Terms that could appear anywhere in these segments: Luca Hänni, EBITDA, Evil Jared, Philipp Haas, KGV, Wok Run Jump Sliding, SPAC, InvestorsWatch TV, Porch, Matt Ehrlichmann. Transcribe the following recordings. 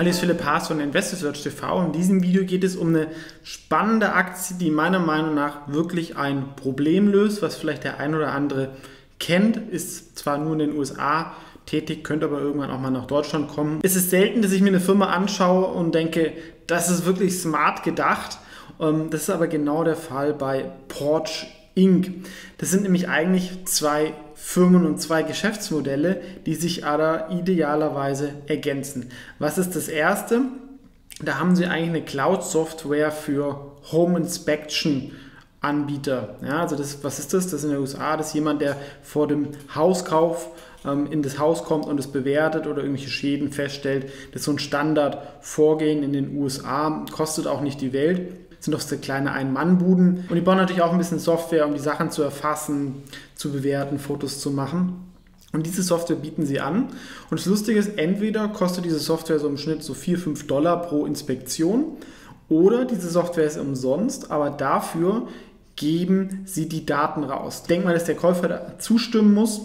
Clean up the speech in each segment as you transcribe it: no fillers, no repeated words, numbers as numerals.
Hallo, hier ist Philipp Haas von InvestorsWatch TV. In diesem Video geht es um eine spannende Aktie, die meiner Meinung nach wirklich ein Problem löst, was vielleicht der ein oder andere kennt, ist zwar nur in den USA tätig, könnte aber irgendwann auch mal nach Deutschland kommen. Es ist selten, dass ich mir eine Firma anschaue und denke, das ist wirklich smart gedacht. Das ist aber genau der Fall bei Porch. Das sind nämlich eigentlich zwei Firmen und zwei Geschäftsmodelle, die sich aber idealerweise ergänzen. Was ist das erste? Da haben sie eigentlich eine Cloud-Software für Home Inspection Anbieter. Ja, also was ist das? Das ist in den USA, das ist jemand, der vor dem Hauskauf in das Haus kommt und es bewertet oder irgendwelche Schäden feststellt. Das ist so ein Standardvorgehen in den USA, kostet auch nicht die Welt. Das sind doch so kleine Ein-Mann-Buden. Und die bauen natürlich auch ein bisschen Software, um die Sachen zu erfassen, zu bewerten, Fotos zu machen. Und diese Software bieten sie an. Und das Lustige ist, entweder kostet diese Software so im Schnitt so 4-5 Dollar pro Inspektion oder diese Software ist umsonst, aber dafür geben sie die Daten raus. Ich denke mal, dass der Käufer da zustimmen muss,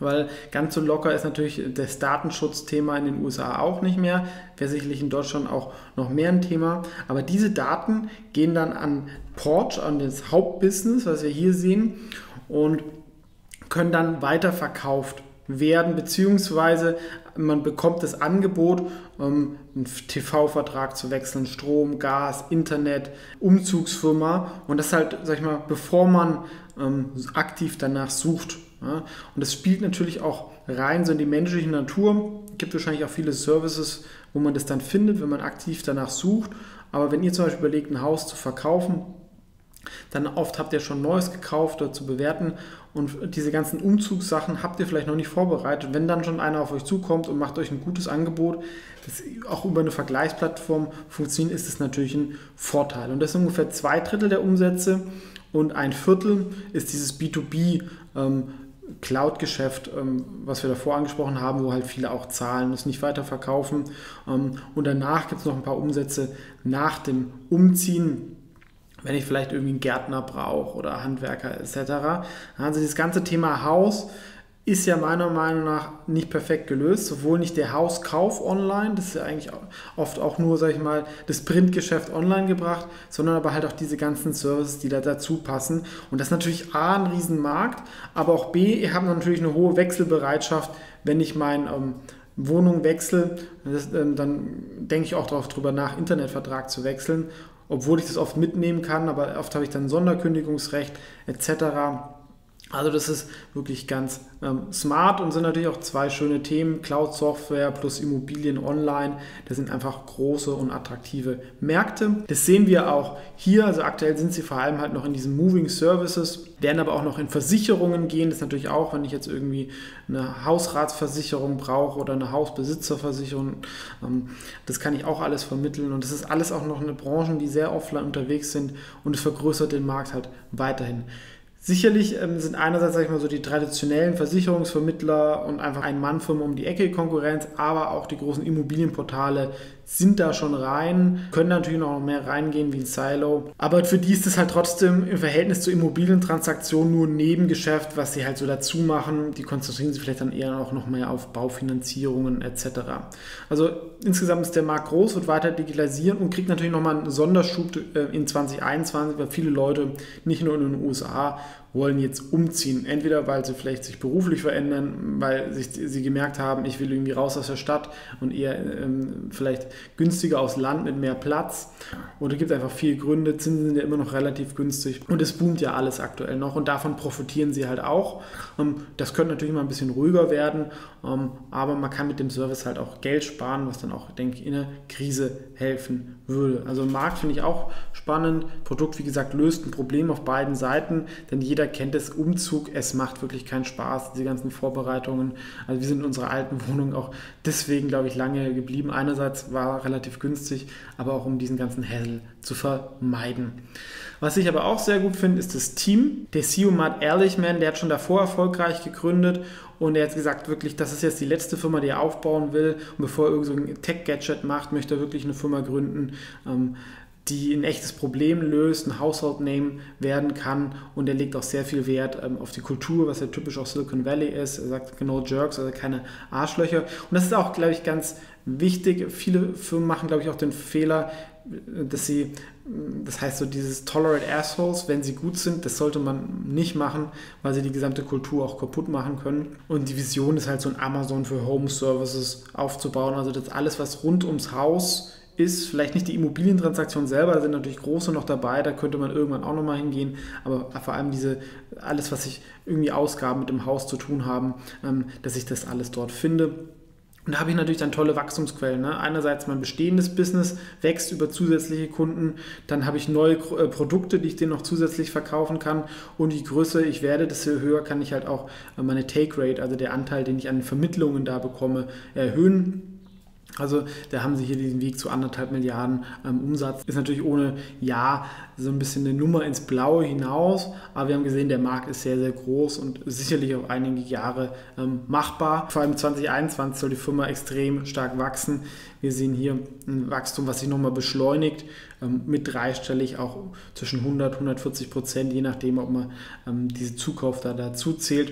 weil ganz so locker ist natürlich das Datenschutzthema in den USA auch nicht mehr, wäre sicherlich in Deutschland auch noch mehr ein Thema. Aber diese Daten gehen dann an Porch, an das Hauptbusiness, was wir hier sehen, und können dann weiterverkauft werden, beziehungsweise man bekommt das Angebot, einen TV-Vertrag zu wechseln, Strom, Gas, Internet, Umzugsfirma, und das halt, sag ich mal, bevor man aktiv danach sucht. Ja, und das spielt natürlich auch rein so in die menschliche Natur. Es gibt wahrscheinlich auch viele Services, wo man das dann findet, wenn man aktiv danach sucht. Aber wenn ihr zum Beispiel überlegt, ein Haus zu verkaufen, dann oft habt ihr schon Neues gekauft oder zu bewerten und diese ganzen Umzugssachen habt ihr vielleicht noch nicht vorbereitet. Wenn dann schon einer auf euch zukommt und macht euch ein gutes Angebot, das auch über eine Vergleichsplattform funktioniert, ist es natürlich ein Vorteil. Und das sind ungefähr 2/3 der Umsätze und 1/4 ist dieses B2B Cloud-Geschäft, was wir davor angesprochen haben, wo halt viele auch zahlen, das nicht weiterverkaufen. Und danach gibt es noch ein paar Umsätze nach dem Umziehen, wenn ich vielleicht irgendwie einen Gärtner brauche oder Handwerker etc. Also dieses ganze Thema Haus ist ja meiner Meinung nach nicht perfekt gelöst, sowohl nicht der Hauskauf online, das ist ja eigentlich oft auch nur, sag ich mal, das Printgeschäft online gebracht, sondern aber halt auch diese ganzen Services, die da dazu passen. Und das ist natürlich A, ein Riesenmarkt, aber auch B, ihr habt natürlich eine hohe Wechselbereitschaft, wenn ich meine Wohnung wechsle, dann denke ich auch drüber nach, Internetvertrag zu wechseln, obwohl ich das oft mitnehmen kann, aber oft habe ich dann Sonderkündigungsrecht etc. Also das ist wirklich ganz smart und sind natürlich auch zwei schöne Themen, Cloud-Software plus Immobilien online, das sind einfach große und attraktive Märkte. Das sehen wir auch hier, also aktuell sind sie vor allem halt noch in diesen Moving Services, werden aber auch noch in Versicherungen gehen, das ist natürlich auch, wenn ich jetzt irgendwie eine Hausratsversicherung brauche oder eine Hausbesitzerversicherung, das kann ich auch alles vermitteln, und das ist alles auch noch eine Branche, die sehr offline unterwegs sind, und es vergrößert den Markt halt weiterhin. Sicherlich sind einerseits, sag ich mal, so die traditionellen Versicherungsvermittler und einfach Ein-Mann-Firmen um die Ecke Konkurrenz, aber auch die großen Immobilienportale sind da schon rein, können natürlich noch mehr reingehen wie ein Silo. Aber für die ist es halt trotzdem im Verhältnis zu Immobilientransaktionen nur ein Nebengeschäft, was sie halt so dazu machen. Die konzentrieren sich vielleicht dann eher auch noch mehr auf Baufinanzierungen etc. Also insgesamt ist der Markt groß, wird weiter digitalisiert und kriegt natürlich nochmal einen Sonderschub in 2021, weil viele Leute nicht nur in den USA wollen jetzt umziehen. Entweder, weil sie vielleicht sich beruflich verändern, weil sie gemerkt haben, ich will irgendwie raus aus der Stadt und eher vielleicht günstiger aus Land mit mehr Platz. Oder es gibt einfach viele Gründe. Zinsen sind ja immer noch relativ günstig. Und es boomt ja alles aktuell noch. Und davon profitieren sie halt auch. Das könnte natürlich mal ein bisschen ruhiger werden. Aber man kann mit dem Service halt auch Geld sparen, was dann auch, denke ich, in der Krise helfen würde. Also Markt finde ich auch spannend. Produkt, wie gesagt, löst ein Problem auf beiden Seiten. Denn jeder kennt es, Umzug, es macht wirklich keinen Spaß, diese ganzen Vorbereitungen. Also wir sind in unserer alten Wohnung auch deswegen, glaube ich, lange geblieben. Einerseits war relativ günstig, aber auch um diesen ganzen Hassel zu vermeiden. Was ich aber auch sehr gut finde, ist das Team. Der CEO Matt Ehrlichmann, der hat schon davor erfolgreich gegründet und er hat gesagt, wirklich, das ist jetzt die letzte Firma, die er aufbauen will. Und bevor er irgend so ein Tech-Gadget macht, möchte er wirklich eine Firma gründen, die ein echtes Problem löst, ein Household-Name werden kann, und er legt auch sehr viel Wert auf die Kultur, was ja typisch auch Silicon Valley ist. Er sagt no jerks, also keine Arschlöcher, und das ist auch, glaube ich, ganz wichtig. Viele Firmen machen, glaube ich, auch den Fehler, dass sie, das heißt so dieses Tolerate Assholes, wenn sie gut sind, das sollte man nicht machen, weil sie die gesamte Kultur auch kaputt machen können. Und die Vision ist halt so ein Amazon für Home Services aufzubauen, also das alles, was rund ums Haus ist, vielleicht nicht die Immobilientransaktion selber, da sind natürlich große noch dabei, da könnte man irgendwann auch nochmal hingehen, aber vor allem diese, alles, was sich irgendwie Ausgaben mit dem Haus zu tun haben, dass ich das alles dort finde. Und da habe ich natürlich dann tolle Wachstumsquellen, ne? Einerseits mein bestehendes Business wächst über zusätzliche Kunden, dann habe ich neue Produkte, die ich denen noch zusätzlich verkaufen kann, und je größer ich werde, desto höher kann ich halt auch meine Take-Rate, also der Anteil, den ich an Vermittlungen da bekomme, erhöhen. Also da haben sie hier diesen Weg zu 1,5 Milliarden Umsatz. Ist natürlich ohne Jahr so ein bisschen eine Nummer ins Blaue hinaus, aber wir haben gesehen, der Markt ist sehr, sehr groß und sicherlich auf einige Jahre machbar. Vor allem 2021 soll die Firma extrem stark wachsen. Wir sehen hier ein Wachstum, was sich nochmal beschleunigt, mit dreistellig auch zwischen 100 und 140%, je nachdem, ob man diese Zukauf da dazu zählt.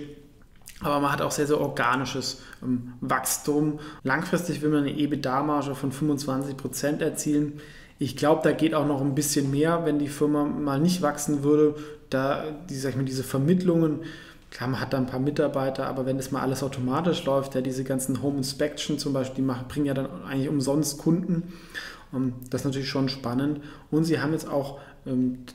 Aber man hat auch sehr, sehr organisches Wachstum. Langfristig will man eine EBITDA-Marge von 25% erzielen. Ich glaube, da geht auch noch ein bisschen mehr, wenn die Firma mal nicht wachsen würde. Da diese Vermittlungen, klar, man hat da ein paar Mitarbeiter, aber wenn das mal alles automatisch läuft, ja, diese ganzen Home Inspection zum Beispiel, die bringen ja dann eigentlich umsonst Kunden. Das ist natürlich schon spannend. Und sie haben jetzt auch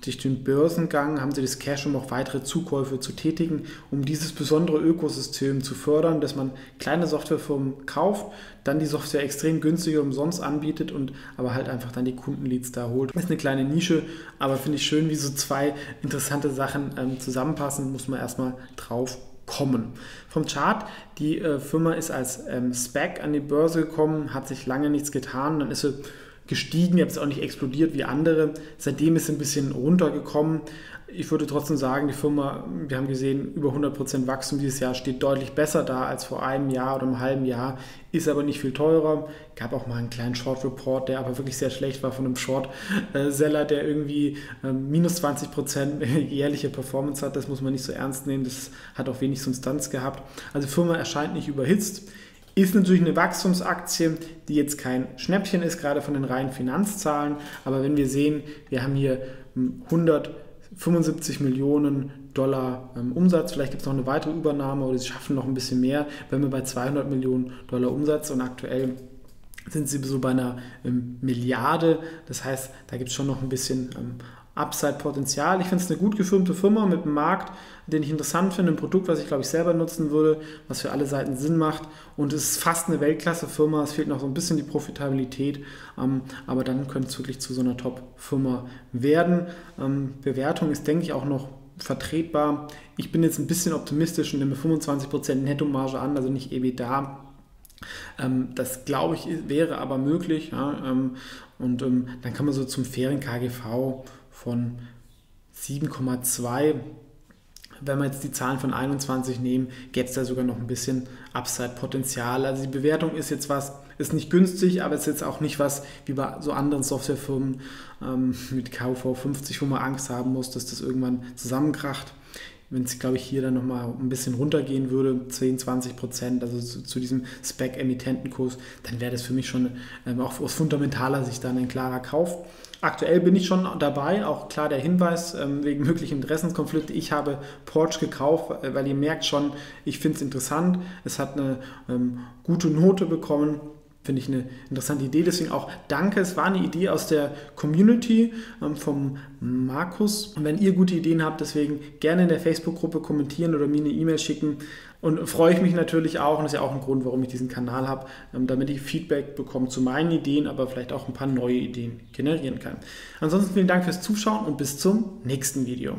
durch den Börsengang haben sie das Cash, um auch weitere Zukäufe zu tätigen, um dieses besondere Ökosystem zu fördern, dass man kleine Softwarefirmen kauft, dann die Software extrem günstig und umsonst anbietet und aber halt einfach dann die Kundenleads da holt. Das ist eine kleine Nische, aber finde ich schön, wie so zwei interessante Sachen zusammenpassen, muss man erstmal drauf kommen. Vom Chart, die Firma ist als SPAC an die Börse gekommen, hat sich lange nichts getan, dann ist sie gestiegen, jetzt auch nicht explodiert wie andere. Seitdem ist es ein bisschen runtergekommen. Ich würde trotzdem sagen, die Firma, wir haben gesehen, über 100% Wachstum dieses Jahr, steht deutlich besser da als vor einem Jahr oder einem halben Jahr, ist aber nicht viel teurer. Gab auch mal einen kleinen Short Report, der aber wirklich sehr schlecht war, von einem Short-Seller, der irgendwie minus 20% jährliche Performance hat. Das muss man nicht so ernst nehmen, das hat auch wenig Substanz gehabt. Also die Firma erscheint nicht überhitzt. Ist natürlich eine Wachstumsaktie, die jetzt kein Schnäppchen ist, gerade von den reinen Finanzzahlen. Aber wenn wir sehen, wir haben hier 175 Millionen Dollar Umsatz. Vielleicht gibt es noch eine weitere Übernahme oder sie schaffen noch ein bisschen mehr. Wenn wir bei 200 Millionen Dollar Umsatz und aktuell sind sie so bei einer Milliarde. Das heißt, da gibt es schon noch ein bisschen Upside-Potenzial. Ich finde es eine gut gefirmte Firma mit einem Markt, den ich interessant finde, ein Produkt, was ich, glaube ich, selber nutzen würde, was für alle Seiten Sinn macht, und es ist fast eine Weltklasse-Firma. Es fehlt noch so ein bisschen die Profitabilität, aber dann könnte es wirklich zu so einer Top-Firma werden. Bewertung ist, denke ich, auch noch vertretbar. Ich bin jetzt ein bisschen optimistisch und nehme 25% Nettomarge an, also nicht EBITDA. Das, glaube ich, wäre aber möglich, ja, und dann kann man so zum fairen KGV von 7,2, wenn wir jetzt die Zahlen von 21 nehmen, gäbe es da sogar noch ein bisschen Upside-Potenzial. Also die Bewertung ist jetzt was, ist nicht günstig, aber ist jetzt auch nicht was wie bei so anderen Softwarefirmen mit KGV 50, wo man Angst haben muss, dass das irgendwann zusammenkracht. Wenn es, glaube ich, hier dann nochmal ein bisschen runtergehen würde, 10–20%, also zu diesem SPAC-Emittentenkurs, dann wäre das für mich schon auch aus fundamentaler Sicht dann ein klarer Kauf. Aktuell bin ich schon dabei, auch klar der Hinweis wegen möglichen Interessenkonflikte. Ich habe Porch gekauft, weil ihr merkt schon, ich finde es interessant. Es hat eine gute Note bekommen. Finde ich eine interessante Idee, deswegen auch danke. Es war eine Idee aus der Community vom Markus. Und wenn ihr gute Ideen habt, deswegen gerne in der Facebook-Gruppe kommentieren oder mir eine E-Mail schicken. Und freue ich mich natürlich auch, und das ist ja auch ein Grund, warum ich diesen Kanal habe, damit ich Feedback bekomme zu meinen Ideen, aber vielleicht auch ein paar neue Ideen generieren kann. Ansonsten vielen Dank fürs Zuschauen und bis zum nächsten Video.